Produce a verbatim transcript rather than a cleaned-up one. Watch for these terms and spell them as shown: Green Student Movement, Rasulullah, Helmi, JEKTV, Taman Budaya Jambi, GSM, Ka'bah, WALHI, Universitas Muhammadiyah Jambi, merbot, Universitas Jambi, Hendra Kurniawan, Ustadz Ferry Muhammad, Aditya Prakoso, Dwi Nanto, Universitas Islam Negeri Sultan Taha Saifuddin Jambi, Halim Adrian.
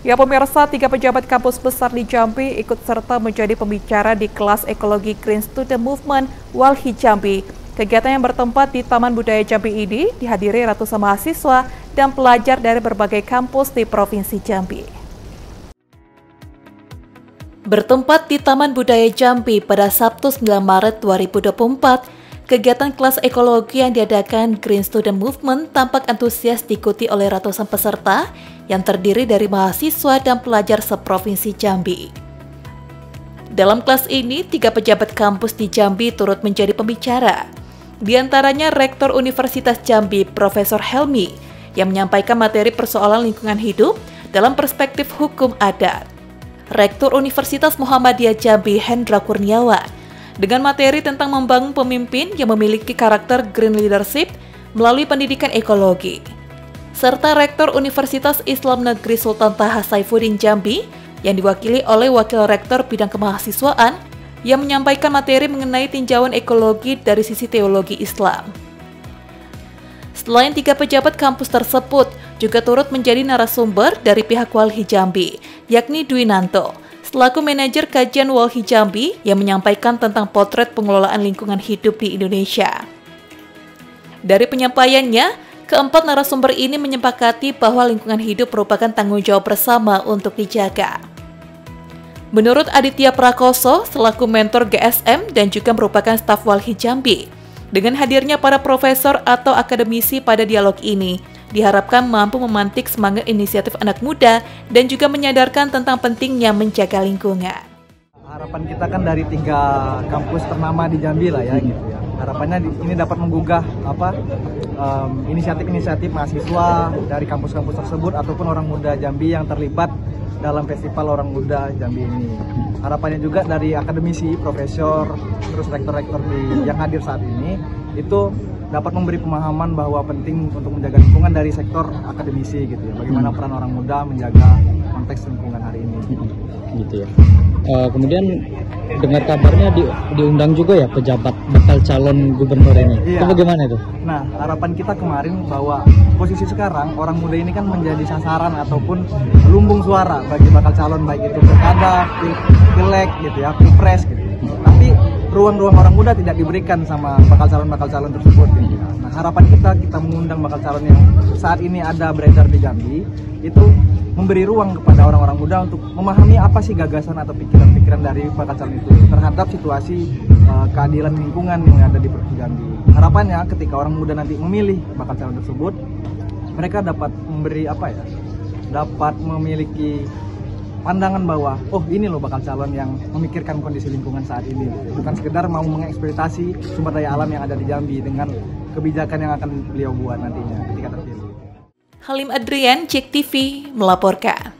Ya pemirsa, tiga pejabat kampus besar di Jambi ikut serta menjadi pembicara di kelas ekologi Green Student Movement WALHI Jambi. Kegiatan yang bertempat di Taman Budaya Jambi ini dihadiri ratusan mahasiswa dan pelajar dari berbagai kampus di Provinsi Jambi. Bertempat di Taman Budaya Jambi pada Sabtu sembilan Maret dua ribu dua puluh empat, kegiatan kelas ekologi yang diadakan Green Student Movement tampak antusias diikuti oleh ratusan peserta yang terdiri dari mahasiswa dan pelajar seprovinsi Jambi. Dalam kelas ini, tiga pejabat kampus di Jambi turut menjadi pembicara. Di antaranya Rektor Universitas Jambi, Profesor Helmi, yang menyampaikan materi persoalan lingkungan hidup dalam perspektif hukum adat. Rektor Universitas Muhammadiyah Jambi, Hendra Kurniawan, dengan materi tentang membangun pemimpin yang memiliki karakter green leadership melalui pendidikan ekologi. Serta Rektor Universitas Islam Negeri Sultan Taha Saifuddin Jambi yang diwakili oleh Wakil Rektor Bidang Kemahasiswaan yang menyampaikan materi mengenai tinjauan ekologi dari sisi teologi Islam. Selain tiga pejabat kampus tersebut, juga turut menjadi narasumber dari pihak WALHI Jambi, yakni Dwi Nanto, selaku manajer kajian WALHI Jambi yang menyampaikan tentang potret pengelolaan lingkungan hidup di Indonesia. Dari penyampaiannya, keempat narasumber ini menyepakati bahwa lingkungan hidup merupakan tanggung jawab bersama untuk dijaga. Menurut Aditya Prakoso, selaku mentor G S M dan juga merupakan staf WALHI Jambi, dengan hadirnya para profesor atau akademisi pada dialog ini, diharapkan mampu memantik semangat inisiatif anak muda dan juga menyadarkan tentang pentingnya menjaga lingkungan. Harapan kita kan dari tiga kampus ternama di Jambi lah ya gitu ya. Harapannya ini dapat menggugah apa um, inisiatif-inisiatif mahasiswa dari kampus-kampus tersebut ataupun orang muda Jambi yang terlibat dalam festival orang muda Jambi ini. Harapannya juga dari akademisi, profesor, terus rektor-rektor yang hadir saat ini itu dapat memberi pemahaman bahwa penting untuk menjaga lingkungan dari sektor akademisi gitu ya. Bagaimana peran orang muda menjaga konteks lingkungan hari ini gitu ya. Uh, kemudian dengar kabarnya di, diundang juga ya pejabat bakal calon gubernur ini. Iya. Itu bagaimana itu? Nah, harapan kita kemarin bahwa posisi sekarang orang muda ini kan menjadi sasaran ataupun lumbung suara bagi bakal calon baik itu pilkada, pileg gitu ya, pilpres gitu. Tapi ruang-ruang orang muda tidak diberikan sama bakal calon-bakal calon tersebut gitu ya. Nah, harapan kita kita mengundang bakal calon yang saat ini ada beredar di Jambi itu memberi ruang kepada orang-orang muda untuk memahami apa sih gagasan atau pikiran-pikiran dari bakal calon itu terhadap situasi uh, keadilan lingkungan yang ada di Jambi. Harapannya ketika orang muda nanti memilih bakal calon tersebut, mereka dapat memberi apa ya? Dapat memiliki pandangan bahwa oh ini loh bakal calon yang memikirkan kondisi lingkungan saat ini, bukan sekedar mau mengeksploitasi sumber daya alam yang ada di Jambi dengan kebijakan yang akan beliau buat nantinya ketika terpilih. Halim Adrian, JEK T V, melaporkan.